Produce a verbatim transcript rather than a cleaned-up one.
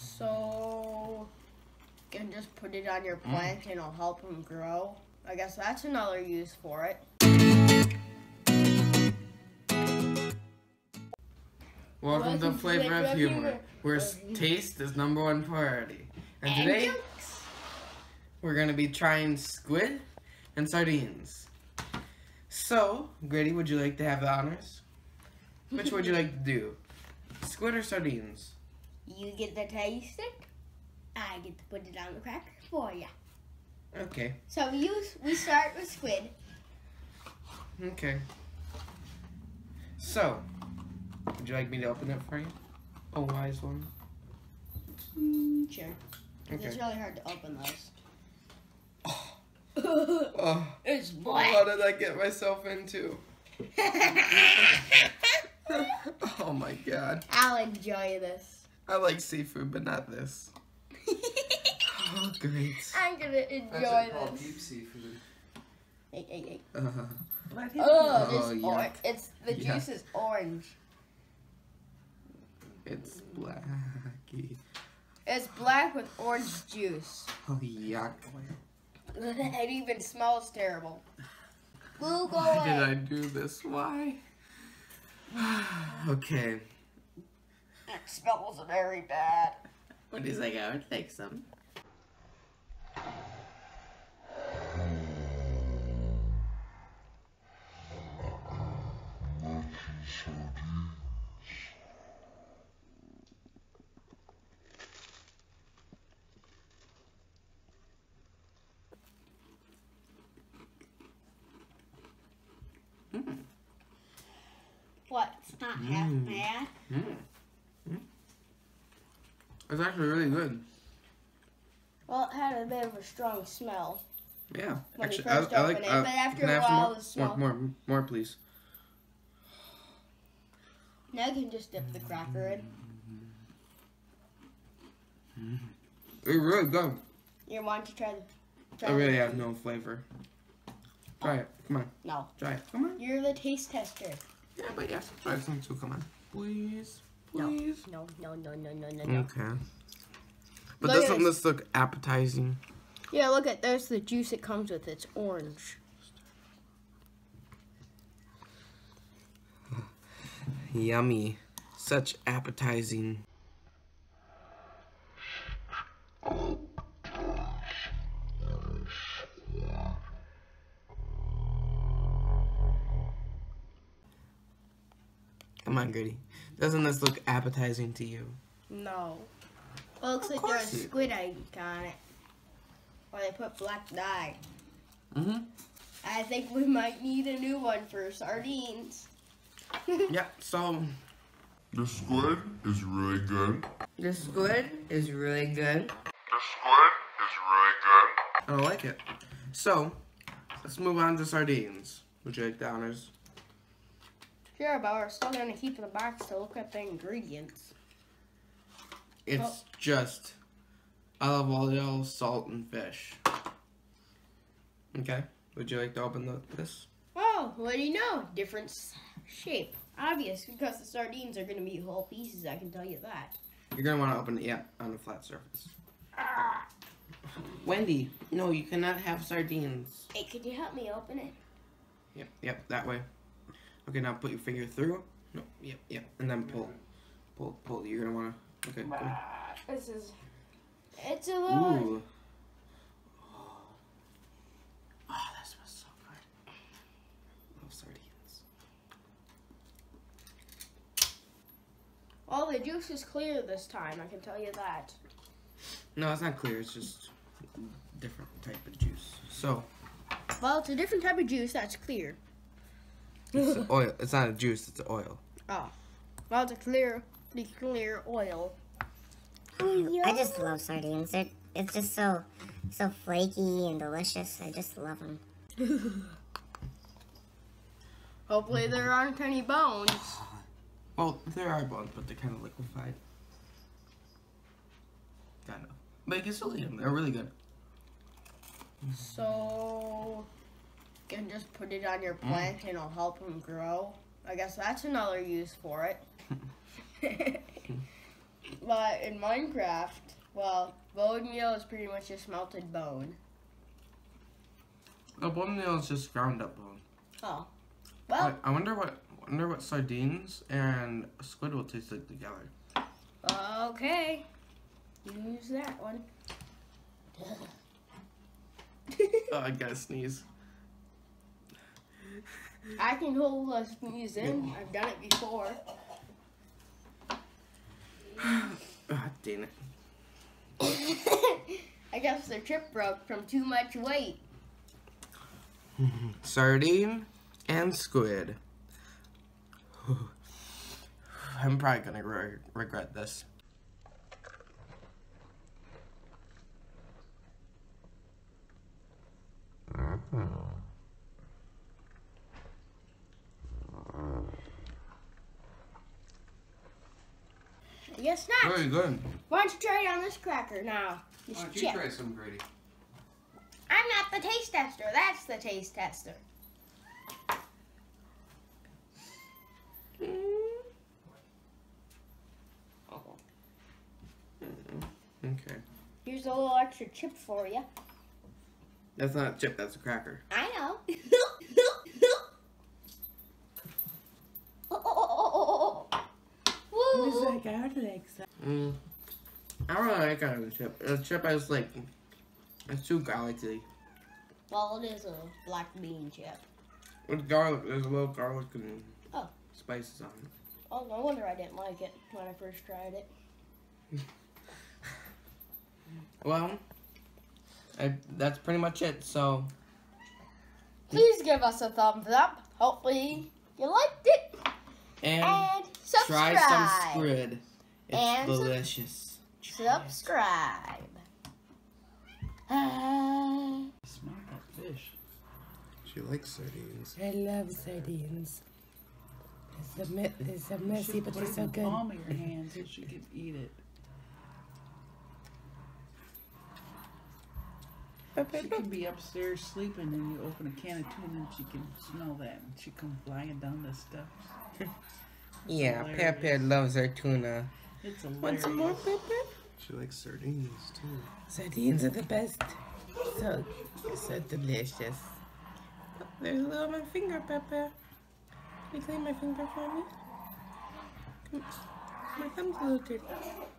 So you can just put it on your plant and it'll help them grow. I guess that's another use for it. Welcome to Flavor of Humor, where taste is number one priority. And today, we're going to be trying squid and sardines. So, Gritty, would you like to have the honors? Which would you like to do? Squid or sardines? You get to taste it. I get to put it on the cracker for you. Okay. So you, we start with squid. Okay. So, would you like me to open it for you? A wise one? Mm, sure. Okay. It's really hard to open those. Oh. Oh. It's black. What did I get myself into? Oh my god. I'll enjoy this. I like seafood, but not this. Oh, great. I'm gonna enjoy That's this. All deep seafood. Hey, hey, hey. Uh, oh, this oh, orange. It's, the yuck. Juice is orange. It's blacky. It's black with orange juice. Oh, yuck. It even smells terrible. Google Why did I do this? Why? Okay. It smells very bad. But he's like, I would take some. What? It's not mm. half bad. Mm. Mm. It's actually really good. Well, it had a bit of a strong smell. Yeah, when actually, I, I like. It, uh, but after can a I have while, the smell. More, more, more, please. Now you can just dip the cracker in. Mm. It's really good. You want to try the? Try I really the have no flavor. Try oh. it. Come on. No. Try it. Come on. You're the taste tester. Yeah, but yes, try some too. Come on, please, please. No, no, no, no, no, no, no. Okay. But look, doesn't this look appetizing? Yeah, look at there's the juice it comes with. It's orange. Yummy. Such appetizing. Come on, Gritty. Doesn't this look appetizing to you? No. Well, it looks like there's a squid egg on it. Or they put black dye. Mm-hmm. I think we might need a new one for sardines. Yeah, so... The squid is really good. The squid is really good. The squid is really good. I like it. So, let's move on to sardines. Would you like the honors? Sure, but we're still going to keep the box to look at the ingredients. It's oh. just olive oil, salt, and fish. Okay, would you like to open the, this? Oh, what do you know? Different shape. Obvious, because the sardines are going to be whole pieces, I can tell you that. You're going to want to open it, yeah, on a flat surface. Ah. Wendy, no, you cannot have sardines. Hey, could you help me open it? Yep, yep, that way. Okay, now put your finger through. No, yep, yep, and then pull. Pull, pull, you're going to want to... Okay, cool. This is... It's a lot. Ooh. Oh. Oh, that smells so good. I love sardines. Well, the juice is clear this time, I can tell you that. No, it's not clear, it's just a different type of juice. So... Well, it's a different type of juice that's clear. It's oil. It's not a juice, it's oil. Oh. Well, it's a clear... clear oil. I just love sardines. They're, it's just so, so flaky and delicious. I just love them. Hopefully there aren't any bones. Well, there are bones, but they're kind of liquefied. Kind of. But you can still eat them. They're really good. So, you can just put it on your plant mm. and it'll help them grow. I guess that's another use for it. But in Minecraft, well, bone meal is pretty much just melted bone. No, bone meal is just ground up bone. Oh. Well. Wait, I wonder what wonder what sardines and squid will taste like together. Okay. Use that one. Oh, I gotta sneeze. I can hold a sneeze in. I've done it before. Ah, dang it. I guess the trip broke from too much weight. Sardine and squid. I'm probably gonna re regret this. Yes, not. Very good. Why don't you try on this cracker now? Why don't you try some, Gritty? I'm not the taste tester. That's the taste tester. Oh. Okay. Here's a little extra chip for you. That's not a chip, that's a cracker. I know. Oh, oh, oh, oh, oh. Woo. It's like, I would like some. Mm. I don't really like out of the chip. The chip is like, it's too garlicky. Well, it is a black bean chip. It's garlic. There's a little garlic and oh. spices on it. Oh, no wonder I didn't like it when I first tried it. Well, I, that's pretty much it, so please give us a thumbs up. Hopefully you liked it. And, and subscribe. Try some squid. It's and delicious. Sub subscribe. Uh, Smart fish. She likes sardines. I love sardines. It's a, me it's a messy, but it's so good. You should put it in the palm of your hand so she can eat it. She could be upstairs sleeping and you open a can of tuna and she can smell that and she comes flying down the steps. Yeah, hilarious. Pepe loves her tuna. It's hilarious. Want some more, Pepe? She likes sardines too. Sardines are the best. So, so delicious. Oh, there's a little on my finger, Pepe. Can you clean my finger for me? My thumb's a little dirty.